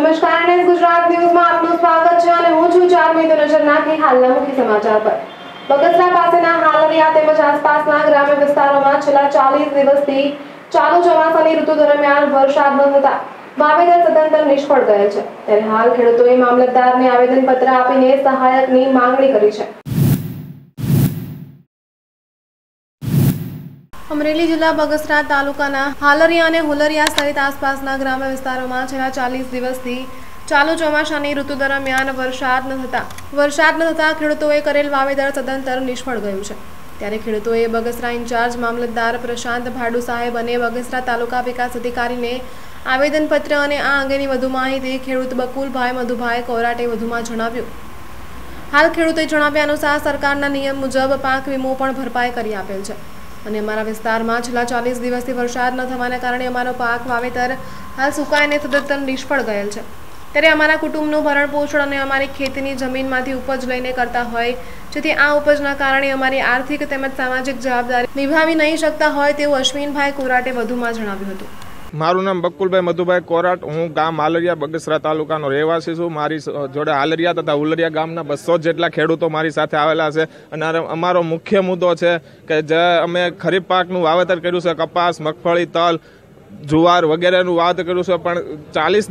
नमस्कार NS Gujarat news में आपनो स्वागत है અને હું છું ચારમી તો નજર નાખી હાલના મુખ્ય સમાચાર પર બગસરા પાસેના હાલરિયા તેમજ આસપાસના ગ્રામ્ય વિસ્તારોમાં છેલ્લા 40 દિવસથી ચાલુ ચોમાસાની ઋતુ દરમિયાન વરસાદ ન થતા વાવેતર સદંતર નિષ્ફળ ગયેલ છે ત્યારે હાલ ખેડૂતોએ મામલતદારને આવેદનપત્ર આપીને સહાયકની માંગણી કરી છે। अमरेली जिला बगसरा तालुकाना हालरिया अने हुलरिया सहित आसपासना ग्राम्य विस्तारोमां छेल्ला 40 दिवसथी चालू चोमासानी ऋतु दरमियान वरसाद न थता खेडूतोए करेल वावेतर सदंतर निष्फळ गयुं छे त्यारे खेडूतोए बगसरा इंचार्ज मामलतदार प्रशांत भाडू साहेब अने बगसरा तालुका विकास अधिकारीने आवेदनपत्र अने आ अंगेनी वधु माहिती खेडूत बकुलभाई मधुभाई कोराटे वधुमां जणाव्युं। हाल खेडूतोए जणाव्या अनुसार सरकारना नियम मुजब पाक वीमो पण भरपाई करी आपेल छे અને અમારા વિસ્તારમાં છેલ્લા 40 દિવસથી વરસાદ ન થવાને કારણે અમારો પાક વાવેતર હાલ સુકાઈને સદંતર નિષ્ફળ ગયેલ છે ત્યારે અમારા કુટુંબનું ભરણ પોષણ અને અમારી ખેતીની જમીનમાંથી ઉપજ લઈને કરતા હોય જેથી આ ઉપજના કારણે અમારી આર્થિક તેમજ સામાજિક જવાબદારી નિભાવી નહીં શકતા હોય તેવું અશ્વિનભાઈ કોરાટે વધુમાં જણાવ્યું હતું। मारू नाम बकुलभाई मधुभाई कोराट हूँ गाम हालरिया बगसरा तालुका रहवासी छू। मारी जोड़े हालरिया तथा हुलरिया गामना 200 जेटला खेडूतो मारी साथे आवेला छे अने अमारो मुख्य मुद्दो छे के जे अमे खरीफ पाकनुं वावेतर कर्युं छे कपास मगफळी तल जुवार वगैरह वात करूँ पण 40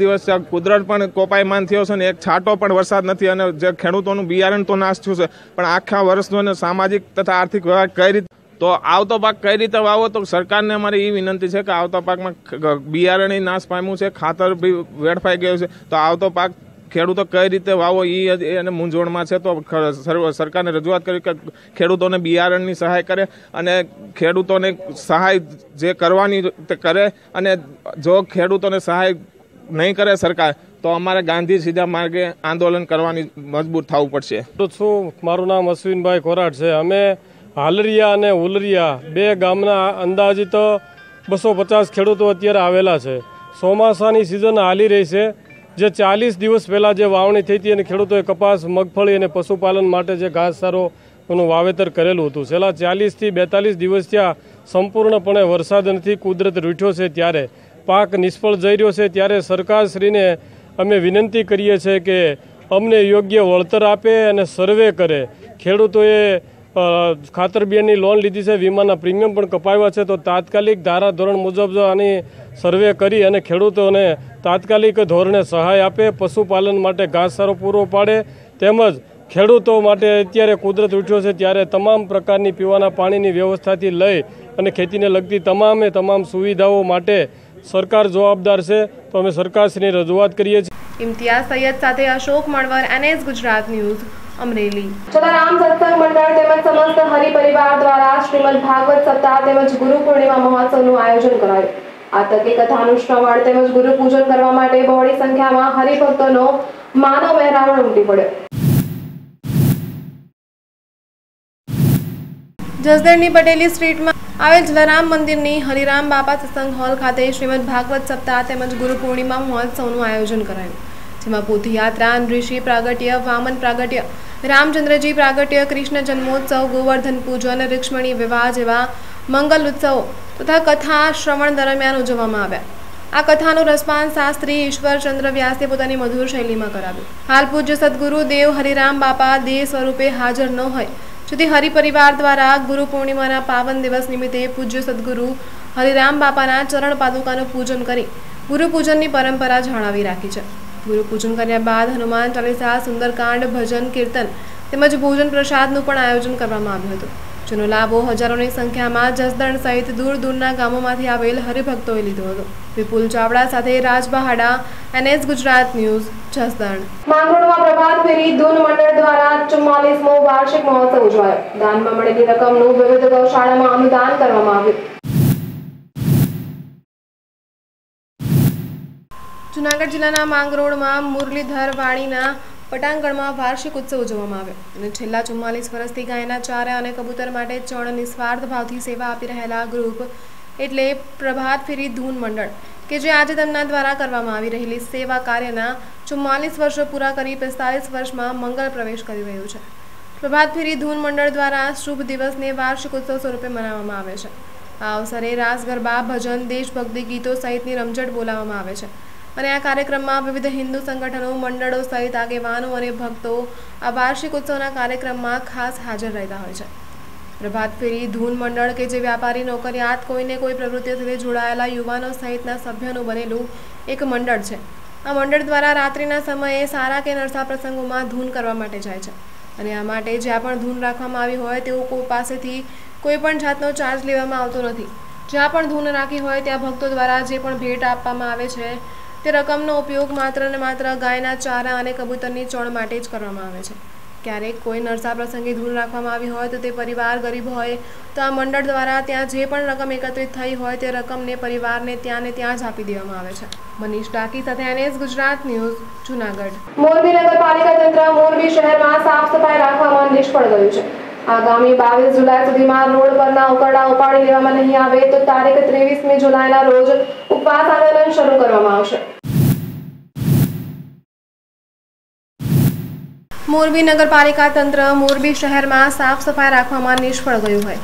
दिवस कुदरत पण कोपायमान थयो छे ने एक छाटो पण वरसाद नथी अने जे खेडूतोनुं बियारण तो नाश थयुं छे पण आखा वर्षनो सामाजिक तथा आर्थिक व्यवहार कई रीते तो आवता पाक कई रीते वावो तो सरकार ने अमारी ई विनंती है कि आवता पाक में बियारण नाश पाम्युं छे खातर भी वेड़फाई गयुं छे तो आवतो पाक खेडूतो कई रीते वावो ई मूंझवण में छे तो सरकार ने रजूआत करी के खेडूतोने बियारणनी सहाय करे अने खेडूतोने सहाय जे करवानी करे अने जो खेडूतोने सहाय नहीं करे सरकार तो अमारे गांधी सीधा मार्गे आंदोलन करवानी मजबूर थवुं पड़शे। तो छो मारुं नाम अश्विनभाई कोराट छे। अमे हालरिया अने हुलरिया बे गामना अंदाजी तो 250 खेडूतो अत्यारे आवेला छे। ચોમાસાની सीजन हाली रही छे जे 40 दिवस पहला जे वावणी थई हती अने खेडूतोए कपास मगफळी अने पशुपालन माटे जे घासचारोनुं वावेतर करेलुं हतुं छेल्ला 40 થી 42 दिवस थया संपूर्णपणे वरसाद नथी कुदरत रूठ्यो छे त्यारे पाक निष्फळ जई रह्यो छे त्यारे सरकारश्रीने अमे विनंती करीए छे के अमने योग्य वळतर आपे अने सर्वे करे। खेडूतोए खातर बियारणनी लोन लीधी है वीमाना प्रीमियम पण कपाया है तो तात्कालिक धारा धोरण मुजब आनी सर्वे करी अने खेडूतोने तात्कालिक धोरणे सहाय आपे पशुपालन माटे घासचारो पूरो पाड़े तेमज खेडूतो माटे अत्यारे कुदरत उठ्यो छे त्यारे तमाम प्रकारनी पीवाना पाणीनी व्यवस्थाथी लई अने खेतीने लगती तमामे तमाम सुविधाओ माटे सरकार जवाबदार छे तो अमे सरकारश्रीने रजूआत करीए छीए। इम्तियाज सैयद साथे अशोक मणवर एनएस गुजरात न्यूज अमरेली। चलाराम सत्संग मंडल तेमज समस्त हरि परिवार द्वारा श्रीमद भागवत सप्ताह तेमज गुरु पूर्णिमा महोत्सवनुं आयोजन करायुं। आ तके कथानुं श्रवण तेमज गुरु पूजन करवा माटे बहोळी संख्यामां हरिभक्तोनो मानव मेहरामण उमटी पड्यो। जसदणनी पटेली स्ट्रीटमां आवेल जलाराम मंदिरनी हरिराम बापा सत्संग हॉल खाते श्रीमद भागवत सप्ताह तेमज गुरु पूर्णिमा महोत्सवनुं आयोजन करायुं। पोथी यात्रा ऋषि प्रागट्य वामन प्रागट्य रामचंद्रजी प्रागट्य कृष्ण जन्मोत्सव गोवर्धन पूजन ऋक्ष्मणी विवाह जेवा मंगल उत्सव तथा कथा श्रवण दरमियान उजवવામાં આવ્યા। आ कथानु रसपान शास्त्री ईश्वरचंद्र व्यासे पोतानी मधुर शैली में कराव्युं। हाल पूज्य सद्गुरु देव हरिराम बापा देह स्वरूपे हाजर न होय जेथी हरिपरिवार द्वारा गुरु पूर्णिमाना पावन दिवस निमित्ते पूज्य सद्गुरु हरिराम बापाना चरण पादुकानुं पूजन करी गुरुपूजननी परंपरा जाळवी राखी छे। गुरु पूजन कर्या बाद हनुमान चालीसा सुंदरकांड भजन कीर्तन तेमज भोजन प्रसादनुं पण आयोजन करवामां आव्युं हतुं जेनो लाभो हजारोनी संख्यामां जसदण सहित दूर दूरना गामोमांथी आवेल हरिभक्तोए लीधो हतो। विपुल चावड़ा साथे राजबहाड़ा एनएस गुजरात न्यूज जसदण। માંગરોળમાં प्रभात फेरी धून मंडल द्वारा 44मो वार्षिक महोत्सव उजवायो। दानमां मळेली रकमनुं विविध गौशाळामां अनुदान करवामां आव्युं। जूनागढ़ जिला मांगरोड़ में मुरलीधरवाणी पटांगण में वार्षिक उत्सव उजवવામાં આવ્યો। છેલ્લા 44 વર્ષથી ગાયના ચારા અને કબૂતર માટે ચણ નિસ્વાર્થ ભાવથી સેવા આપી રહેલા ગ્રુપ એટલે પ્રભાત ફેરી ધૂન મંડળ કે જે આજે તેમના દ્વારા કરવામાં આવી રહેલી સેવા કાર્યના 44 વર્ષ પૂરા કરી 45 વર્ષમાં મંગળ પ્રવેશ કરી રહ્યું છે। પ્રભાત ફેરી ધૂન મંડળ દ્વારા શુભ દિવસને વાર્ષિક ઉત્સવ સ્વરૂપે મનાવવામાં આવે છે। આ અવસરે રાસ ગરબા ભજન દેશભક્તિ ગીતો સહિતની રમઝટ બોલાવવામાં આવે છે। અને આ કાર્યક્રમમાં વિવિધ હિન્દુ સંગઠનો મંડળો સહિત આગેવાનો અને ભક્તો આ વાર્ષિક ઉત્સવના કાર્યક્રમમાં ખાસ હાજર રહેતા હોય છે। પ્રભાત ફેરી ધૂન મંડળ કે જે વ્યાપારી નોકરિયાત કોઈને કોઈ પ્રવૃત્તિ સાથે જોડાયેલા યુવાનો સહિતના સભ્યોનું બનેલું એક મંડળ છે। આ મંડળ દ્વારા રાત્રિના સમયે સારા કે નરસા પ્રસંગોમાં ધૂન કરવા માટે જાય છે અને આ માટે જ્યાં પણ ધૂન રાખવામાં આવી હોય તેઓ કોઈ પાસેથી कोईपण जातनो चार्ज लेवामां आवतो नथी। ज्यां पण धून राखी होय त्यां भक्तों द्वारा जे पण भेट आपवामां आवे छे ते रकमनो उपयोग मात्र ने मात्र गायना चारा अने कबूतरनी चोण माटे ज करवामां आवे छे। क्यारेक कोई नरसा प्रसंगे धून राखवामां आवी होय तो ते परिवार गरीब होय तो आ मंडळ द्वारा त्यां जे पण रकम एकत्रित थई होय ते रकमने परिवारने त्यां ने त्यां ज आपी देवामां आवे छे। मनीष डाकी साथे NS गुजरात न्यूज जूनागढ़। मोरबी नगरपालिका तंत्र मोरबी शहरमां साफ सफाई राखवामां निष्फळ गयुं छे। आगामी 22 जुलाई सुधी में रोड पर उकरड़ा उपाड़ी लेवामां नहीं आवे तो तारीख 23 जुलाई ना रोज उपवास आंदोलन शुरू करवामां आवशे। मोरबी नगरपालिका तंत्र मोरबी शहर में साफ सफाई राखवामां निष्फळ गयुं छे।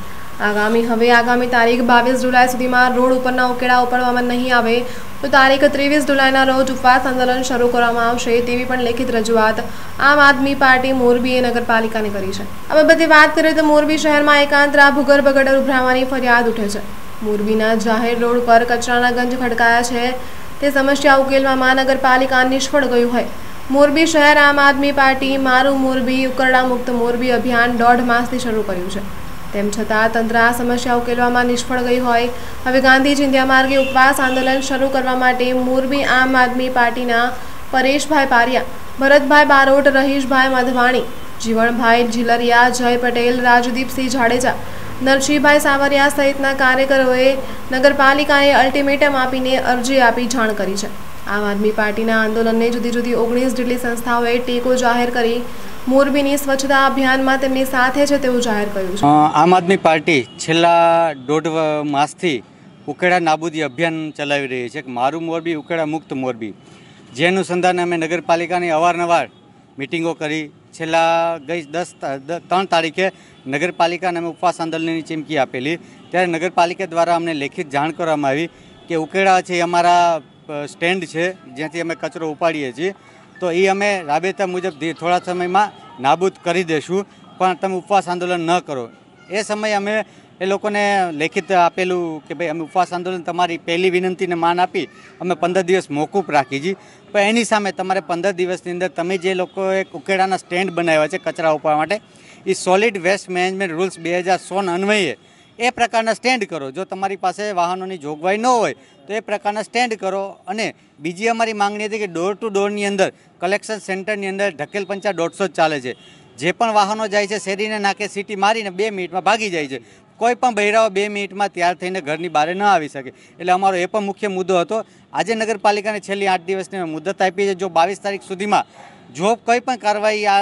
आगामी तारीख 22 जुलाई सुधी में रोड उपरना उकेड़ा उपाड़वामां नहीं आवे तो तारीख 23 जुलाईना रोज उपवास आंदोलन शरू करवामां आवशे तेवी पण लिखित रजूआत आम आदमी पार्टी मोरबीए नगरपालिकाने करी छे। आ बाबते वात करीए तो मोरबी शहर में एकांतरा भूगर्भ गटर उभरावानी फरियाद उठे छे। मोरबीना जाहेर रोड पर कचराना गंज खड़काया छे ते समस्या उकेलवा महानगरपालिका निष्फळ गयुं छे। मोरबी शहर आम आदमी पार्टी मारू मोरबी उकरड़ा मुक्त मोरबी अभियान 1.5 मासथी शरू कर्युं छे। तेम छतां तंत्र आ समस्या उकेलवामां निष्फळ गई होय हवे गांधी चिंध्या मार्गे उपवास आंदोलन शरू करवा माटे मोरबी आम आदमी पार्टीना परेशभाई पारिया, भरतभाई बारोट, रहीशभाई मधवाणी, जीवणभाई झिलरिया, जय पटेल, राजदीपसिंह जाडेजा, नरसिंहभाई सावरिया सहितना कार्यकरोए नगरपालिकाए अल्टिमेटम आपीने अरजी आपी जाण करी छे। आम आदमी पार्टीना आंदोलनने जुदी जुदी 19 जेटली संस्थाओए टेको जाहेर करी मोरबीनी स्वच्छता अभियान में तेमनी साथे छे तेवुं जाहेर कर्युं छे। आम आदमी पार्टी छेल्ला 1.5 मासथी उकेड़ा नाबूदी अभियान चलाई रही है कि मारू मोरबी उकेड़ा मुक्त मोरबी, जे अनुसंधान अमे नगरपालिकानी अवारनवार मीटिंगों करी। छेल्ला गई 3 तारीखे नगरपालिकाने अमे उपवास आंदोलननी चीमकी आपेली त्यारे नगरपालिका द्वारा अमने लेखित जाण करवामां आवी के उकेड़ा छे अमारा स्टेन्ड छे ज्यांथी अमे कचरो उपाड़ीए छीए तो ये अमे राबेता मुजब थोड़ा समय में नाबूद करी देशू पण तमे उपवास आंदोलन न करो। ए समय अमे ए लोकोने लेखित आपेलू कि भाई अमे उपवास आंदोलन तमारी पहली विनंती ने मान आपी अमे 15 दिवस मौकूफ राखी जी पण एनी सामे तमारे 15 दिवसनी अंदर तमे जे लोकोए उकेडाना स्टेन्ड बनाव्या छे कचरा उपाड़वा माटे ए सॉलिड वेस्ट मैनेजमेंट रूल्स 2016 अन्वये ए प्रकारना स्टेन्ड करो। जो तमारी पासे वाहनोनी जोगवाई न होय तो ए प्रकारना स्टेन्ड करो। अने बीजी अमारी मांगणी हती कि डोर टू डोरनी अंदर कलेक्शन सेंटरनी अंदर ढकेल पंचा 150 चाले छे। जे पण वाहनों जाय छे शेरीने नाके सीटी मारीने 2 मिनिटमां भागी जाय छे। कोईपण बहेराओ 2 मिनिटमां तैयार थईने घरनी बारे न आवी शके एटले अमारो ए पण मुख्य मुद्दो हतो। आजे नगरपालिकाने छेल्ली 8 दिवसनी मुदत आपी छे। जो 22 तारीख सुधीमां जो कोईपण कार्यवाही आ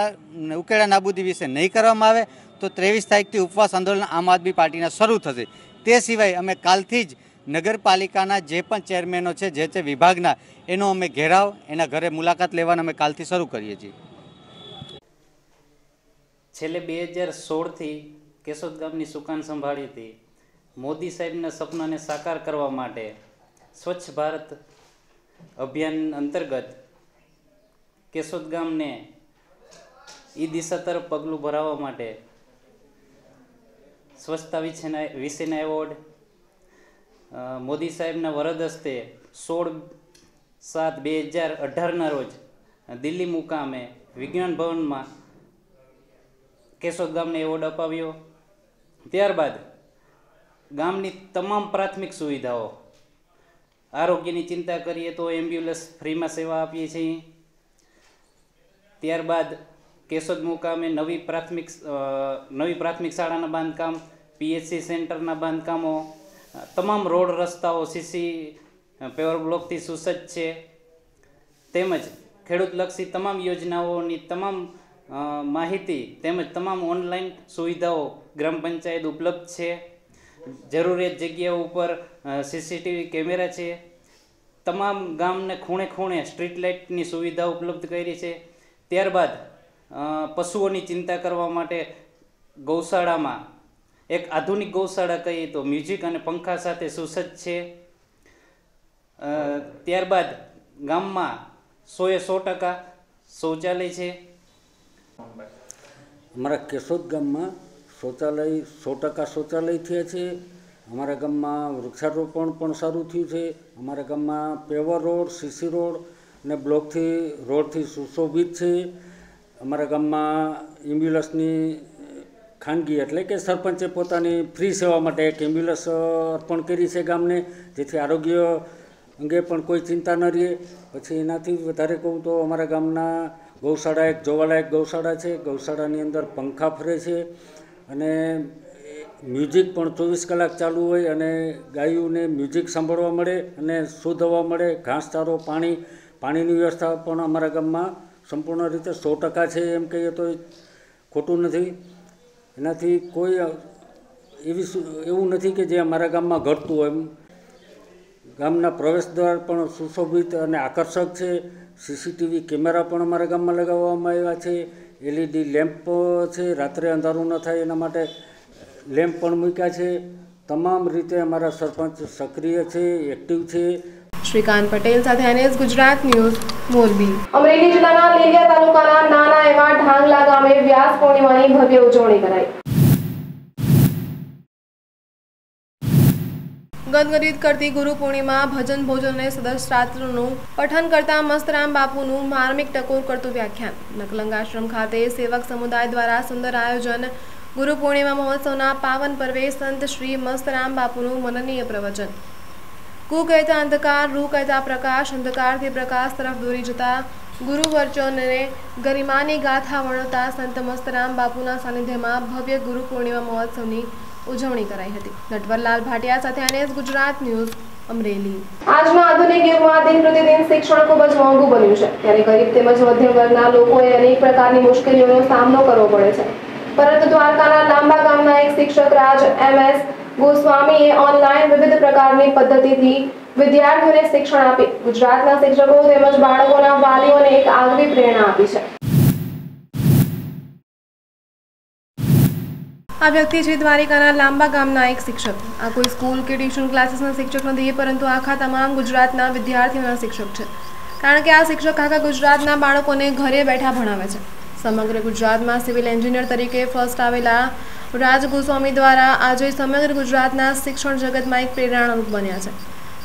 उकेड़ा नाबूदी विषे नहीं करवामां आवे तो 23 तारीखथी उपवास आंदोलन आम आदमी पार्टीना शरू थशे। ते सिवाय अमे कालथी ज नगरपालिकाना जे पण चेरमेनो छे जे ते विभागना एनो अमे घेराव एना घरे मुलाकात लेवाना अमे कालथी शरू करीए छीए। छेल्ले 2016 केशोद गामनी सुकान संभाळी हती। मोदी साहेबना सपनाने साकार करवा माटे स्वच्छ भारत अभियान अंतर्गत केशोद गामने ई दिशा तरफ पगलुं भरावा माटे स्वच्छता विषयना एवोर्ड मोदी साहेबना वरद हस्ते 16/7/2018 रोज दिल्ली मुकामे विज्ञान भवन में केशोद गामने एवोर्ड अपाव्यो। त्यारबाद गामनी तमाम प्राथमिक सुविधाओं आरोग्यनी चिंता करीए तो एम्ब्युलन्स फ्री में सेवा आपीए छीए। त्यारबाद केशोद मुकामे नवी प्राथमिक शाळाना बांधकाम, पीएचसी सेंटरना बांधकामों, तमाम रोड रस्ताओ सीसी पेवर ब्लॉक थी सुसज्ज छे। तेमज खेडूतलक्षी तमाम योजनाओनी तमाम माहिती तेमज तमाम ऑनलाइन सुविधाओं ग्राम पंचायत उपलब्ध छे। जरूरियात जग्याओ पर सीसीटीवी केमेरा छे। तमाम गामने खूणे खूणे स्ट्रीट लाइटनी सुविधा उपलब्ध करी छे। त्यारबाद पशुओनी चिंता करवा माटे गौशाला में एक आधुनिक गौशाला कही तो म्यूजिक अने पंखा साथे सुसज्ज छे। त्यारबाद गाम में 100% शौचालय है। अमरा केशोद गाम में शौचालय 100% शौचालय थे। अमरा गाम में वृक्षारोपण सारू थी। अमरा गाम में पेवर रोड सीसी रोड ने ब्लॉक थी रोड थी सुशोभित है। अमरा गाम में एम्ब्युलन्स खानगी एटले के सरपंचे पोतानी फ्री सेवा माटे एक एम्ब्युलन्स अर्पण करी छे गामने, जेथी आरोग्य अंगे पण कोई चिंता न रहे। पछी एनाथी वधारे कहूँ तो अमरा गामना गौशाला एक जोवालायक गौशाला है। गौशालानी अंदर पंखा फरे छे अने म्यूजिक पण 24 कलाक चालू होय अने गायोने म्यूजिक सांभळवा मळे अने शुद्ध हवा मळे, घासचारो पाणी पाणीनी व्यवस्था पण अमरा गाममां संपूर्ण रीते 100% है। एम कहीए तो खोटुं नथी। एनाथी कोई एवुं नथी कि जे अमरा गाममां घटतुं होय। गामना प्रवेश द्वार पण सुशोभित अने आकर्षक है। सीसीटीवी कैमरा पण अमरा गाममां लगाववामां आव्या छे। एलईडी लेम्प छे, रात्रे अंधारुं न थाय एना माटे लेम्प पण मूक्या छे। तमाम रीते अमरा सरपंच सक्रिय है, एक्टिव है। श्रीकांत पटेल साथ NS गुजरात न्यूज मोरबी। अमरेली जिल्लाना लेलिया तालुकाना नाना एवा ढांगला गामे व्यास पौर्णिमानी भव्य उजवणी कराई। गदगदित करती गुरु पूर्णिमा भजन भोजन ने सदस्य रात्रनु पठन करता मस्तराम बापूनु मार्मिक टकोर करतु व्याख्यान। नकलंग आश्रम खाते सेवक समुदाय द्वारा सुंदर आयोजन। गुरु पूर्णिमा महोत्सवना पावन पर्वे संत श्री मस्तराम बापूनु मननीय प्रवचन। कु कहता अंधकार, रू कहता प्रकाश, अंधकार थी प्रकाश तरफ दूरी जता गुरुवर्चन ने गरिमानी गाथा वर्णता संत मस्तराम बापूना सानिध्यमां भव्य गुरु पूर्णिमा महोत्सवनी उजवणी कराई हती। नटवरलाल भाटिया साथे NS गुजरात न्यूज अमरेली। आज में आधुनिक युग में दिन प्रतिदिन शिक्षण खूब ज मोंघू बन्यु छे, त्यारे गरीब तेमज मध्यम वर्गना लोकोए अनेक प्रकारनी मुश्केलीओनो सामनो करवो पड़े छे। परंतु द्वारकाना लांबा गामना एक शिक्षक राज MS गोस्वामीए ऑनलाइन विविध प्रकारनी पद्धतिथी विद्यार्थियों ने शिक्षण आपी। गुजरात ना शिक्षकों तेमज बाळकोना वालीओ ने एक आगवी प्रेरणा आपी छे। आ व्यक्ति है द्वारिकाना लांबा गामना एक शिक्षक। आ कोई स्कूल के ट्यूशन क्लासेस शिक्षक नहीं, परंतु आखा तमाम गुजरातना विद्यार्थीओना शिक्षक है, कारण के आ शिक्षक आखा गुजरातना बाळकोने घरे बैठा भणावे छे। समग्र गुजरात में सीविल एंजीनियर तरीके फर्स्ट आवेला राज गोस्वामी द्वारा आज समग्र गुजरातना शिक्षण जगत में एक प्रेरणारूप बन्या छे।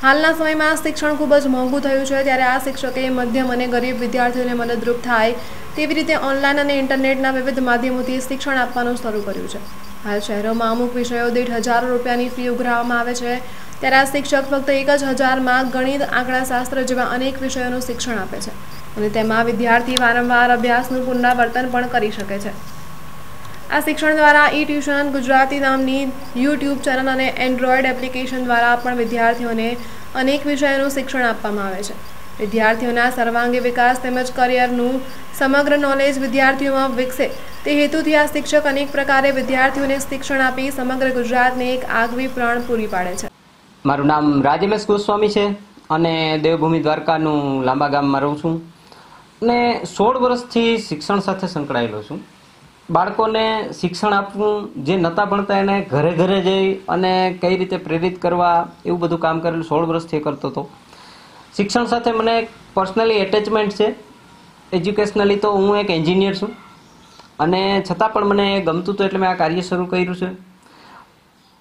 हालना समय में शिक्षण खूब ज मोंघू थयुं छे, त्यारे आ शिक्षके मध्यम अने गरीब विद्यार्थीओने मददरूप थाय तेवी रीते ऑनलाइन अने इंटरनेटना विविध माध्यमोथी शिक्षण आपवानुं शरू कर्युं छे। हाल शहरों में अमुक विषयों दीठ ₹1000 फी उघराववामां आवे छे, त्यारे आ शिक्षक फक्त 1000 में गणित आंकड़ाशास्त्र जेवा अनेक विषयोनुं शिक्षण आपे छे अने तेमां विद्यार्थी वारंवार अभ्यासनुं पुनरावर्तन पण करी शके छे। आ शिक्षण द्वारा ई ट्यूशन गुजराती नामनी यूट्यूब चैनल अने एंड्रॉइड एप्लिकेशन द्वारा पण विद्यार्थीओने अनेक विषयोनुं शिक्षण आपवामां आवे छे। विद्यार्थीओना सर्वांगी विकास तेमज करियरनुं समग्र नॉलेज विद्यार्थीओमां विकसे ते हेतुथी आ शिक्षक अनेक प्रकारे विद्यार्थीओने शिक्षण आपी समग्र गुजरातने एक आगवी प्रण पूरी पाडे छे। मारुं नाम राज MS गोस्वामी छे अने देवभूमि द्वारकानुं लांबा गाममां रहूं छुं ने 16 वर्षथी शिक्षण साथे संकळायेलो छुं। बाळकोने शिक्षण आपवुं, जे नता भणता एने घरे घरे जई अने कई रीते प्रेरित करवा एवुं बधुं काम करेलुं 16 वर्षथी करतो हतो। शिक्षण साथे मने पर्सनली एटेचमेंट है। एज्युकेशनली तो हूँ एक एंजीनियर छूँ, छतां पण मने गमतुं तो एटले मैं आ कार्य शरू कर्युं छे।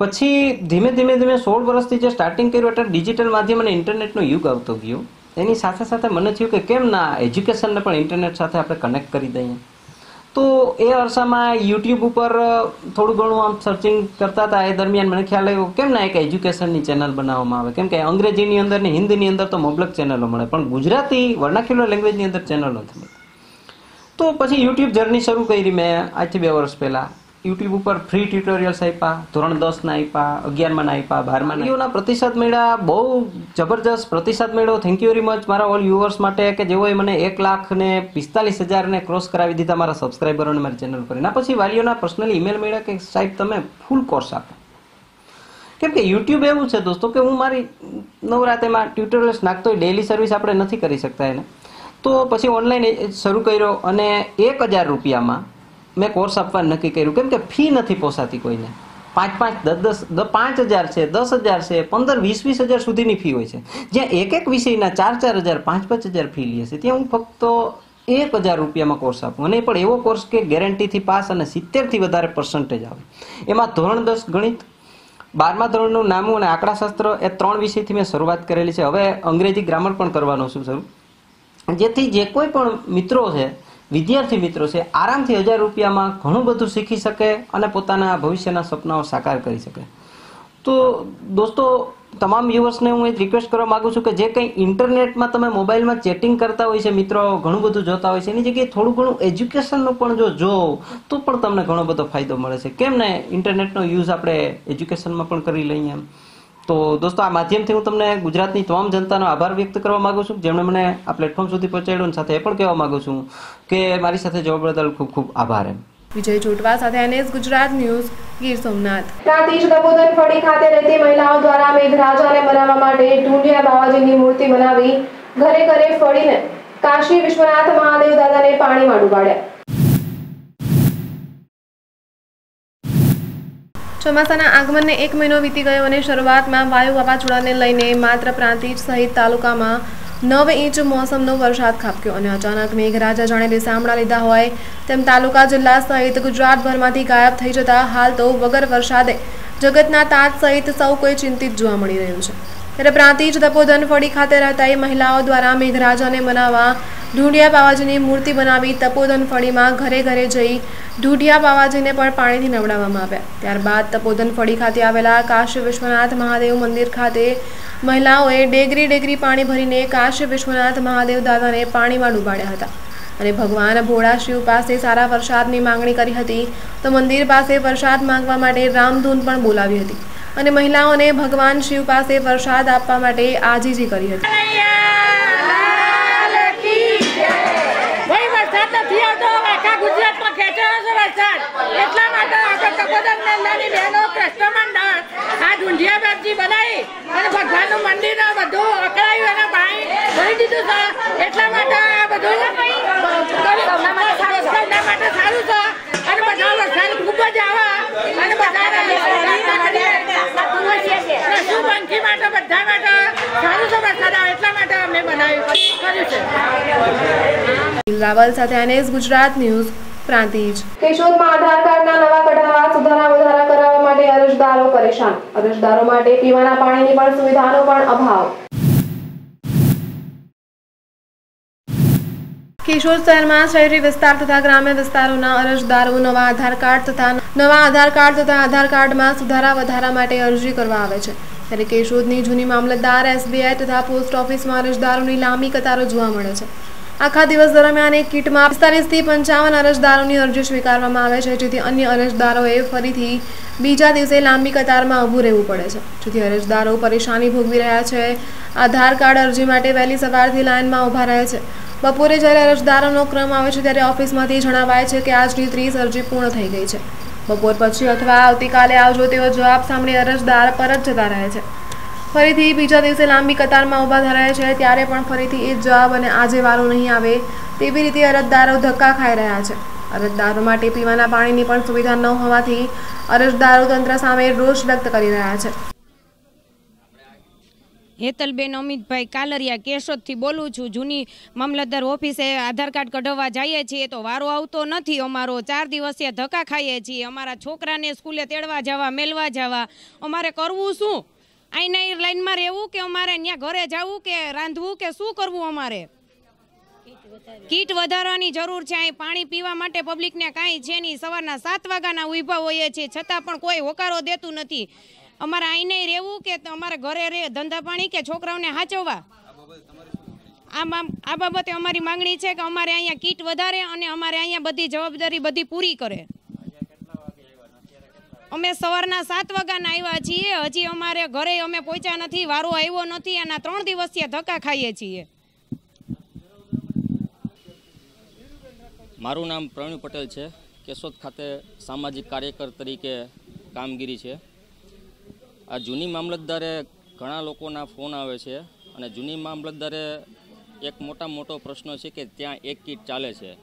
पछी धीमे धीमे धीमे 16 वर्षथी जे स्टार्टिंग कर्युं एटले डिजिटल माध्यम अने इंटरनेटनो युग आवतो गयो। एनी साथे साथे मने थयुं के केम ना एज्युकेशनने पण इंटरनेट साथे आपणे कनेक्ट करी दઈએ। तो ए अरसामां यूट्यूब पर थोड़ुं घणुं आम सर्चिंग करता था। ए दरमियान मैंने ख्याल आव्यो केम ना एक एज्युकेशननी चेनल बनाववामां आवे, केम के अंग्रेजीनी अंदर ने हिंदीनी अंदर तो मुबलक चेनलो मळे पण गुजराती वर्नाक्युलर लैंग्वेजनी अंदर चेनल नथी मळती। तो पछी यूट्यूब जर्नी शरू करी मैं आजथी 2 वर्ष पहेला। यूट्यूब पर फ्री ट्यूटोरियल्स आप्या, धोरण 10ना आप्या, 11मां ना आप्या, 12मां ना आप्या। प्रतिसाद मळ्या, बहु जबरदस्त प्रतिसाद मळ्यो। थैंक यू वेरी मच मारा ऑल व्यूअर्स माटे के जेओए मने 1,45,000 ने क्रॉस करावी दीधा मारा सब्सक्राइबरोने मारी चेनल पर। ना पछी वालीओना पर्सनली ईमेल मळ्या के साहेब तमे फूल कोर्स आपो, केम के यूट्यूब एवुं छे दोस्तों के हूँ मारी नवरात्रीमां ट्यूटोरियल्स नाखतो डेली सर्विस आपणे नथी करी शकता एने। तो पछी ऑनलाइन शरू कर्यो अने 1000 रुपयामां मैं कोर्स आपवा नक्की कर्युं, केम के फी नहीं पोसाती कोई ने। पांच पांच दस दस पांच हजार से दस हजार से पंदर वीस वीस हज़ार सुधीनी फी होय छे ज्यां एक एक विषयना चार चार हज़ार पांच हज़ार फी लीए छे त्यां हूँ फक्त 1000 રૂપિયામાં કોર્સ આપું અને પણ એવો કોર્સ કે ગેરંટીથી પાસ અને 70 થી વધારે % આવે એમાં ધોરણ 10 ગણિત 12મા ધોરણનું નામું અને આંકડાશાસ્ત્ર એ ત્રણ વિષયથી મેં શરૂઆત કરેલી છે હવે અંગ્રેજી ગ્રામર પણ કરવાનો છું શરૂ જેથી જે કોઈ પણ મિત્રો છે વિદ્યાર્થી મિત્રો છે આરામથી 1000 રૂપિયામાં ઘણું બધું શીખી શકે અને પોતાના ભવિષ્યના સપનાઓ સાકાર કરી શકે તો દોસ્તો तमाम व्यूवर्स ने हूँ एक रिक्वेस्ट करवा मांगू छूँ कि जे कहीं इंटरनेट में तमे मोबाइल में चेटिंग करता होय छे मित्रों घणु बधु जोता होय छे एनी जग्याए थोड़ुं घणुं एज्युकेशननो पण जो जो तो पण तमने घणो बधो फायदो मळे छे केम ने इंटरनेटनो यूज आपणे एज्युकेशनमां पण करी लईए एम तो दोस्तों आ माध्यमथी हूँ तमने गुजरातनी तमाम जनतानो आभार व्यक्त करवा मांगू छूँ जेमणे मने आ प्लेटफॉर्म सुधी पहोंचाड्यो अने साथे ए पण कहेवा मांगू छूँ के मारी साथे जोड़ बदल खूब खूब आभार एम विजय जोटवा साथ NS गुजरात न्यूज गीर सोमनाथ कातीज दबोदन फड़ी खाते रहती महिलाओं द्वारा मेघराजाने मनावा माटे ढूंढिया बावाजीनी मूर्ति बनावी घरे घरे फड़ीने काशी विश्वनाथ महादेव दादाने पाणी में डुबाड्या ચોમાસાના આગમનને एक મહિનો વીતી ગયો અને શરૂઆતમાં વાયુ વાવાઝોડાને લઈને માત્ર પ્રાંતિજ સહિત તાલુકામાં 9 इंच मौसमनो वरसाद खाबक्यो अने अचानक मेघराजा जाणे बेसामड़ा लीधा होय तेम तालुका जिल्ला सहित गुजरातभरमांथी गायब थई जता हाल तो वगर वरसादे जगतना तात सहित सौ कोई चिंतित जोवा मळी रह्युं छे त्यारे प्रांतिज दबोदन फड़ी खाते रहता महिलाओं द्वारा मेघराजाने मनावा ढूंढिया बावाजीनी मूर्ति बनावी तपोदन फड़ीमां घरे घरे जई ढूंढिया बावाजीने पण पाणीथी नवडाववामां आव्या त्यारबाद तपोदन फड़ी खाते आवेला काशी विश्वनाथ महादेव मंदिर खाते महिलाओए डेगरी डेगरी पाणी भरीने काशी विश्वनाथ महादेव दादाने पाणीमां डूबाड्या हता अने भगवान भोळा शिव पासे सारा वरसादनी मांगणी करी हती तो मंदिर पासे वरसाद मांगवा माटे रामधून पण बोलावी हती अने महिलाओने भगवान शिव पासे वरसाद आपवा माटे आजीजी करी हती रावल साथ NS गुजरात न्यूज प्रांतिज केशोद में आधार कार्ड ना नवा कढावा सुधारा વધારા કરાવવા માટે અરજદારો પરેશાન અરજદારો માટે પીવાના પાણીની પણ સુવિધાનો પણ અભાવ કેશોદ શહેરમાં શહેરી વિસ્તાર તથા ગ્રામ્ય વિસ્તારોના અરજદારો નવા આધાર કાર્ડ તથા આધાર કાર્ડમાં સુધારા વધારા માટે અરજી કરવા આવે છે ત્યારે કેશોદની જૂની મામલતદાર SBI તથા પોસ્ટ ઓફિસમાં અરજદારોની લાંબી કતારો જોવા મળે છે आखा दिवस दरमियान एक कीट में 45 થી 55 अरजदारों की अरजी स्वीकारवामां आवे छे जेथी अन्य अरजदारोए फरीथी बीजा दिवसे लांबी कतार में ऊभुं रहेवुं पड़े छे जेथी अरजदारों परेशानी भोगवी रह्या छे आधार कार्ड अरजी माटे वहेली सवारथी लाइन में ऊभा रहे छे बपोरे ज्यारे अरजदारोनो क्रम आवे छे त्यारे ऑफिसमांथी जणावाय छे के आजनी 30 अरजी पूर्ण थई गई छे बपोर पछी अथवा आवतीकाले आवजो तेवो जवाब सामने अरजदार परत जता रहे छे फरीथी बीजा दिवसे लांबी कतार में ऊभा रहे छे त्यारे पण फरीथी ए जवाब अने आजे वारो नहीं आवे तेवी रीते अरजदारों धक्का खाई रह्या छे अरजदारों माटे पीवाना पाणीनी पण सुविधा न होवाथी अरजदारों तंत्र सामे रोष व्यक्त करी रह्या छे हेतलबेन अमितभाई कालरिया केशोदथी बोलूं छूं जूनी मामलतदार ऑफिसे आधार कार्ड कढवा जाइए छीए तो वारो आवतो नथी अमारो 4 दिवसीय धक्का खाईए छीए अमारा छोकराने स्कूले तेडवा जवा मेलवा जवा अमारे करवुं शुं आईना लाइन में रहू के अमारे न्या घरे जावू के रांधवू के शू करवू अमारे कीट वधारवानी जरूर छे पाणी पीवा माटे पब्लिक ने काई छे नहीं सवारना 7 वागाना ऊभा होय छे छतां पण कोई होकारो देतुं नथी अमारे आईना रहू के अमारे घरे रे धंधा पाणी के छोकराओने हाचववा आ बाबते अमारी मांगणी छे के अमारे अहींया कीट वधारे अने अमारे अहींया बधी जवाबदारी बधी पूरी करे अमे सवारना 7 वागाना आव्या छीए हजी अमारे घरे अमे पहोंच्या नथी वारो आव्यो नथी अने 3 दिवसथी धक्का खाईए छीए मारू नाम प्रवीण पटेल छे केशोद खाते सामाजिक कार्यकर तरीके कामगीरी छे आ जूनी मामलतदारे घणा लोकोना फोन आवे छे अने जूनी मामलतदारे एक मोटा मोटो प्रश्न छे के त्यां एक कीट चाले छे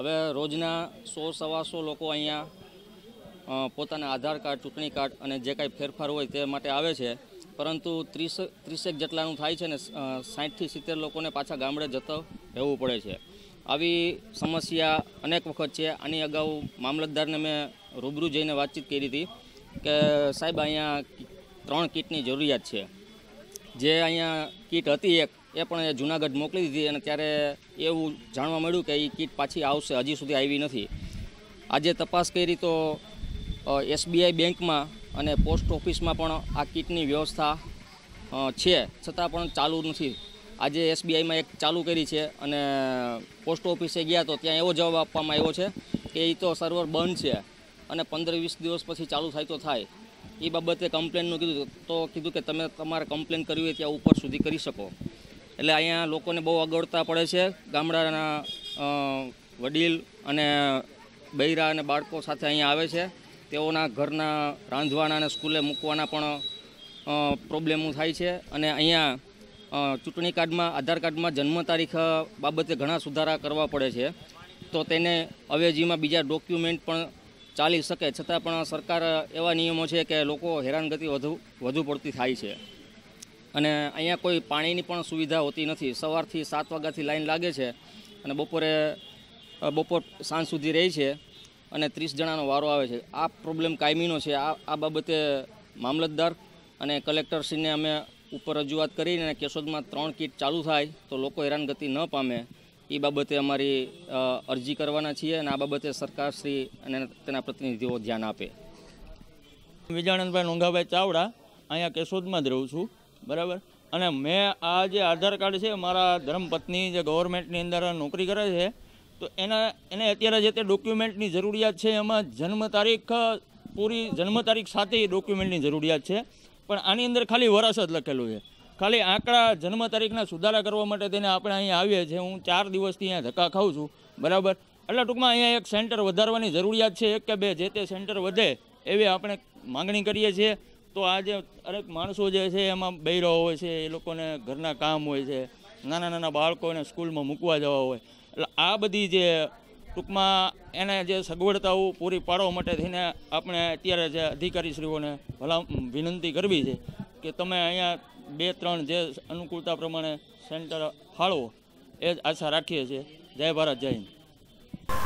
हवे रोजना 100-125 लोको अहींया પોતાના આધાર કાર્ડ ચૂંટણી કાર્ડ અને જે કાંઈ ફેરફાર હોય તે માટે આવે છે પરંતુ 30-31 જેટલાનું થાય છે ને 60 થી 70 લોકોને પાછા ગામડે જતા રહેવું પડે છે। આવી સમસ્યા અનેક વખત છે। આની અગાઉ મામલતદારને મેં રૂબરૂ જઈને વાતચીત કરી હતી કે સાહેબ અહીંયા 3 કીટની જરૂરિયાત છે। જે અહીંયા કીટ હતી એ પણ જૂનાગઢ મોકલી દીધી અને ત્યારે એવું જાણવા મળ્યું કે એ કીટ પાછી આવશે, હજી સુધી આવી નથી। આજે તપાસ કરી તો एसबीआई बैंक में अने पोस्ट ऑफिस में आ किटनी व्यवस्था है छतां पण चालू नहीं। आज एसबीआई में एक चालू करी है अने पोस्ट ऑफिसे गया तो त्यां एवो जवाब आपवामां आव्यो छे के ई तो सर्वर बंद है अने 15-20 दिवस पछी चालू थाय तो थाय। ए बाबते कम्प्लेननुं कीधुं तो कीधुं के तमे तमारे कम्प्लेन करवी होय त्यां उपर सुधी करी शको। एटले अहींया लोकोने बहु अगवडता पड़े छे। गामडाना वडील अने बयरा अने बाळको साथे अहींया आवे छे। तेओना घरना रांधवाना अने स्कूले मूकवाना पण प्रॉब्लमो थाय छे अने अहींया चूंटणी कार्डमां आधार कार्डमां जन्म तारीख बाबते घणा सुधारा करवा पड़े छे। तो तेने अवेजीमां बीजा डॉक्यूमेंट पण चाली सके छतां पण सरकार एवा नियमो छे के लोको हेरानगति वधु पड़ती थाय छे। अने अहींया कोई पाणीनी पण सुविधा होती नथी। सवारथी 7 वाग्याथी लाइन लागे छे अने बपोर सांज सुधी रहे छे अने 30 जणानो वारो आवे छे। आ प्रॉब्लम कायमीनो छे। आ बाबते मामलतदार अने कलेक्टरश्रीने अमे उपर रजूआत करीने केशोदमां 3 किट चालू थाय तो लोको हेरानगति न पामे ए बाबते अमारी अरजी करवाना छीए अने आ बाबते सरकारश्री अने तेना प्रतिनिधिओ ध्यान आपे। विजानंदभाई नोंगाभाई चावड़ा अहींया केशोदमां ज रहूं छूं बराबर। अने मैं आ जे आधार कार्ड छे मारा धर्मपत्नी जे गवर्नमेंटनी अंदर नोकरी करे छे तो एने अत्यारे जे ते डॉक्यूमेंटनी जरूरियात छे एमां जन्म तारीख पूरी जन्म तारीख साथे डॉक्यूमेंटनी जरूरियात छे पण आनी अंदर खाली वर्ष ज लखेलुं छे। खाली आंकड़ा जन्म तारीखना सुधारा करवा माटे तेने आपणे अहींया आव्या छे। हूँ 4 दिवसथी अहींया धक्का खाऊं छूं बराबर। एटले टूंकमां अहींया एक सेंटर वधारवानी जरूरियात छे। 1 के 2 जे ते सेंटर वधे एवी आपणे मांगणी करीए छीए। तो आज हरेक माणसो जे छे एमां बयरो होय छे, ए लोकोने घरना काम होय छे, नाना नाना बाळकोने स्कूलमां मूकवा जवा होय। आ बधी जे टूंकमां एने जे सगवडताओ पूरी पाड़वा माटे थईने आपणे अत्यारे जे अधिकारीश्रीओने भला विनंती करवी छे के तमे अहींया 2-3 जे अनुकूलता प्रमाणे सेंटर फाळो ए आशा राखीए छे। जय भारत, जय हिंद।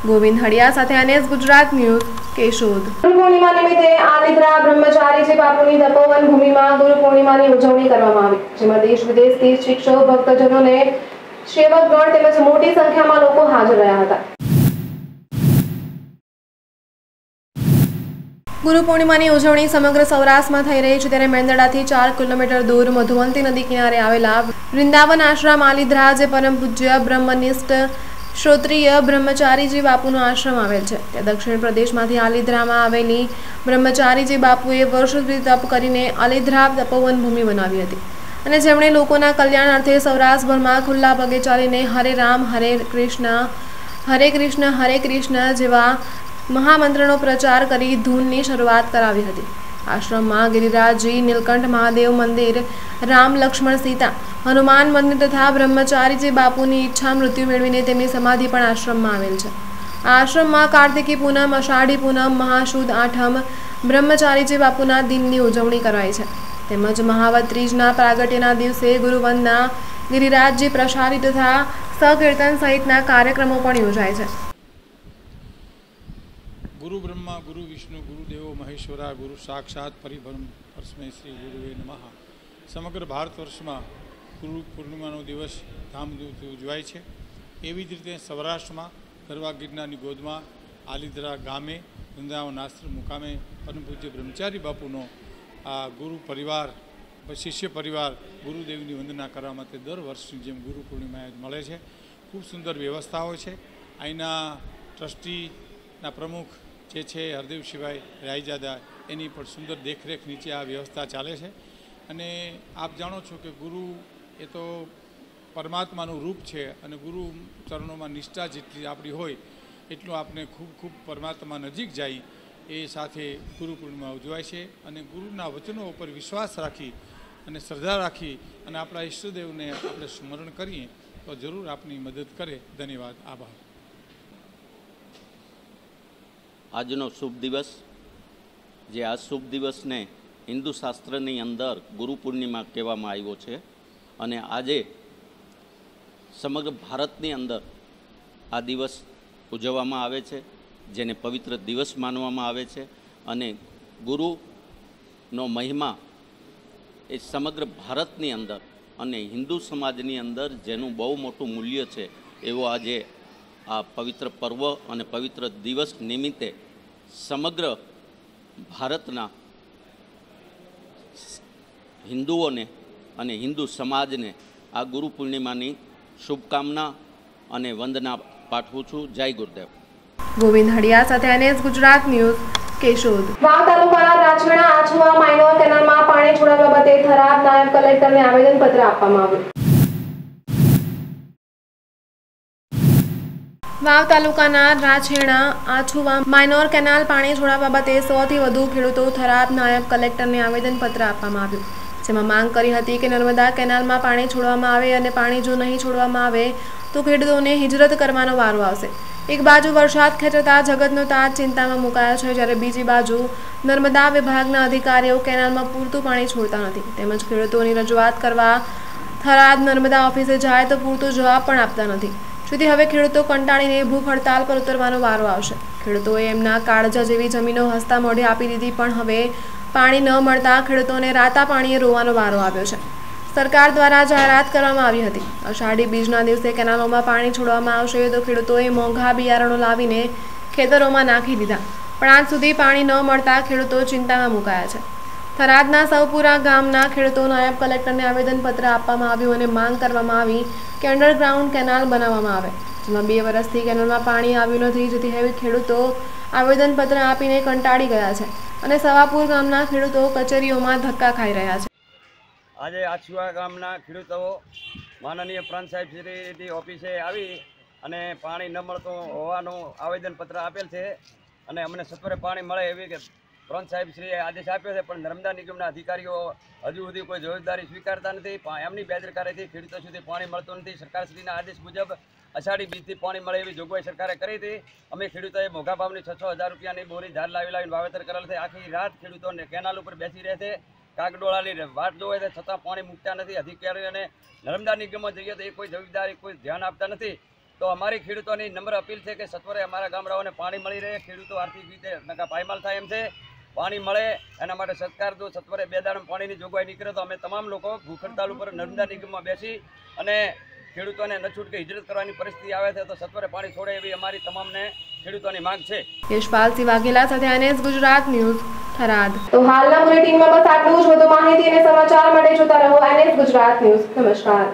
गोविंद हड़िया साथे एनएस गुजरात न्यूज केशोद। गुरुपूर्णिमा निमित्ते आदिद्रा ब्रह्मचारी जी बापूनी तपोवन भूमि में गुरुपूर्णिमानी उजवणी करवामां आवी। जेमां देश विदेश थी शिक्षको भक्तजनोने सेवकगण तेमज मोटी संख्यामां लोको हाजर रह्या हता। गुरुपूर्णिमानी उजवणी समग्र सौराष्ट्रमां थई रही छे त्यारे मेंदरडाथी 4 किलोमीटर दूर मधुवंती नदी किनारे आवेला वृंदावन आश्रम आलिद्रा जे परम पूज्य ब्रह्मनिष्ठ श्रोत्रीय ब्रह्मचारीजी बापूनो आश्रम आवेल छे। त्या दक्षिण प्रदेशमांथी आलिद्रामां आवेली ब्रह्मचारीजी बापूए वर्ष સુધી તપ કરીને आलिद्रा तपोवन भूमि बनावी हती અને જેમણે લોકોના કલ્યાણ અર્થે સૌરાષ્ટ્રભરમાં ખુલ્લા પગે ચાલીને हरे राम हरे कृष्ण हरे कृष्ण हरे कृष्ण જેવા મહામંત્રનો પ્રચાર કરી ધૂનની શરૂઆત કરાવી હતી। આશ્રમમાં ગિરિરાજજી નીલકંઠ મહાદેવ મંદિર રામ લક્ષ્मण सीता हनुमान मंदिर तथा ब्रह्मचारीजी बापूની ઈચ્છા મૃત્યુ મેળવીને તેમની સમાધિ પણ આશ્રમમાં આવેલ છે। आश्रम में कार्तिकी पूनम आषाढ़ी पूनम महाशुद्ध आठम ब्रह्मचारीजी बापूના દિનની ઉજવણી કરાઈ છે। તેમજ महावतरीजना प्रागट्यना दिवसे गुरुवंदना गिरिराजजी प्रसारी तथा सकीर्तन सहितना कार्यक्रमों पण योजाय छे। गुरु ब्रह्मा गुरु विष्णु गुरु देवो महेश्वरा गुरु साक्षात परिब्रह्म परस्मै श्री गुरुवे नमः। समग्र भारतवर्ष में गुरु पूर्णिमानो दिवस धामधूमथी उजवाय छे। एवी ज रीते सौराष्ट्र में गरवा गीरनानी गोद में आलिद्रा गामे वृंदावन आश्रम मुकामे परम पूज्य ब्रह्मचारी बापूनो आ गुरु परिवार शिष्य परिवार गुरुदेवनी वंदना करवा माटे दर वर्षनी जेम गुरु पूर्णिमाए मळे छे। खूब सुंदर व्यवस्था होय छे। आईना ट्रस्टीना प्रमुख जे छे हरदेव शिवाय रायजादा एनी पर सुंदर देखरेख नीचे आ व्यवस्था चाले छे। अने आप जाणो छो के गुरु ए तो परमात्मानुं रूप छे अने गुरु चरणोमां निष्ठा जेटली आपणी होय एटलुं आपणे खूब खूब परमात्मा नजीक जाई ए साथे गुरु पूर्णिमा उजवाय छे। अने गुरुना वचनों पर विश्वास राखी अने श्रद्धा राखी अने आपणा ईष्टदेव ने आपणे स्मरण करीए तो जरूर आपनी मदद करे। धन्यवाद, आभार। आजनो शुभ दिवस જે આ શુભ દિવસને હિન્દુ શાસ્ત્રની અંદર ગુરુ પૂર્ણિમા કહેવામાં આવ્યો છે અને આજે સમગ્ર ભારતની અંદર આ દિવસ ઉજવવામાં આવે છે જેને પવિત્ર દિવસ માનવામાં આવે છે અને ગુરુનો મહિમા એ સમગ્ર ભારતની અંદર અને હિન્દુ સમાજની અંદર જેનું બહુ મોટું મૂલ્ય છે એવો આજે આ પવિત્ર પર્વ અને પવિત્ર દિવસ નિમિત્તે સમગ્ર ભારતના હિન્દુઓને અને હિન્દુ સમાજને આ ગુરુ પૂર્ણિમાની શુભકામના અને વંદના पाठवू छू। जय गुरुदेव। गोविंद हड़िया साथे NS गुजरात न्यूज केशोद। वाव तालुकाना राजवेणा आछवा माइनोर केनालमां पाणी छोड़वा बाबते थराद नायब कलेक्टरने आवेदनपत्र आपवामां आव्युं। वाव तालुकाना राजवेणा आछवा माइनोर केनाल पाणी छोड़वा बाबते 100 थी वधु खेडूतो थराद नायब कलेक्टरने आवेदनपत्र आपवामां आव्युं। જેમાં માંગ કરી હતી કે નર્મદા કેનાલમાં પાણી છોડવામાં આવે અને પાણી જો નહીં છોડવામાં આવે તો ખેડૂતોને હિજરત કરવાનો વારો આવશે। એક બાજુ વરસાદ ખેંચતા જગતનો તાજ ચિંતામાં મુકાયો છે, જ્યારે બીજી બાજુ નર્મદા વિભાગના અધિકારીઓ કેનાલમાં પૂરતું પાણી છોડતા નથી તેમજ ખેડૂતોની રજૂઆત કરવા થરાદ નર્મદા ઓફિસે જાય તો પૂરતો જવાબ પણ આપતા નથી। જેથી હવે ખેડૂતો કંટાળીને ભૂખ હડતાલ પર ઉતરવાનો વારો આવશે। ખેડૂતોએ એમના કાળજા જેવી જમીનો હસતા મોઢે આપી દીધી, પણ હવે પાણી ન મળતા ખેડૂતોને રાતા પાણીએ રોવાનો વારો આવ્યો છે। સરકાર દ્વારા જાહેરાત કરવામાં આવી હતી અષાઢી બીજના દિવસે કેનાલોમાં પાણી છોડવામાં આવશે તો ખેડૂતોએ મોંઘા બિયારણો લાવીને ખેતરોમાં નાખી દીધા, પણ આજ સુધી પાણી ન મળતા ખેડૂતો ચિંતામાં મુકાયા છે। થરાદના સૌપુરા ગામના ખેડૂતો નાયબ કલેક્ટરને આવેદનપત્ર આપવામાં આવ્યું અને માંગ કરવામાં આવી કે અંડરગ્રાઉન્ડ કેનાલ બનાવવામાં આવે, જેમાં 2 વર્ષથી કેનાલમાં પાણી આવ્યું નથી। જેથી હવે ખેડૂતો આવેદનપત્ર આપીને કંટાળી ગયા છે અને સવાપુર ગામના ખેડૂતો કચેરીઓમાં ધક્કા ખાઈ રહ્યા છે। આજે આછવા ગામના ખેડૂતો માનનીય પ્રાંત સાહેબશ્રીની ઓફિસે આવી અને પાણી ન મળતું હોવાનું આવેદનપત્ર આપેલ છે અને અમને સત્વરે પાણી મળે એવી કે પ્રાંત સાહેબશ્રીએ આદેશ આપ્યો છે, પણ નર્મદા નિગમના અધિકારીઓ હજુ સુધી કોઈ જવાબદારી સ્વીકારતા નથી। એમની બેદરકારીથી ખેડૂતો સુધી પાણી મળતું નથી। સરકારશ્રીના આદેશ મુજબ અષાઢી બીજથી પાણી મળે એવી જોગવાઈ સરકારે કરી હતી। અમે ખેડૂતોએ મોંઘા ભાવની 6-6 હજાર રૂપિયાની બોરી ધાર લાવીને વાવેતર કરેલ છે। આખી રાત ખેડૂતોને કેનાલ ઉપર બેસી રહે છે, કાગડોળાની વાટ જોવે છે, છતાં પાણી મૂકતા નથી અધિકારીઓ અને નર્મદા નિગમમાં જઈએ તો એ કોઈ જવાબદારી કોઈ ધ્યાન આપતા નથી। તો અમારી ખેડૂતોની નમ્ર અપીલ છે કે સત્વરે અમારા ગામડાઓને પાણી મળી રહે, ખેડૂતો આર્થિક રીતે નકા પાયમાલ થાય એમ છે। પાણી મળે એના માટે સરકાર જો સત્વરે 2 દાણા પાણીની જોગવાઈ નીકળે તો અમે તમામ લોકો ભૂખ હડતાલ ઉપર નર્મદા નિગમમાં બેસી અને ખેડૂતોને ન છૂટકે હિજરત કરવાની પરિસ્થિતિ આવે છે તો સત્વરે પાણી છોડે એવી અમારી તમામને ખેડૂતોની માંગ છે। યશપાલસિંહ વાઘેલા સાથે NS ગુજરાત ન્યૂઝ થરાદ। તો હાલના બુલેટિનમાં બસ આટલું જ, વધુ માહિતી અને સમાચાર માટે જોતા રહો NS ગુજરાત ન્યૂઝ। નમસ્કાર।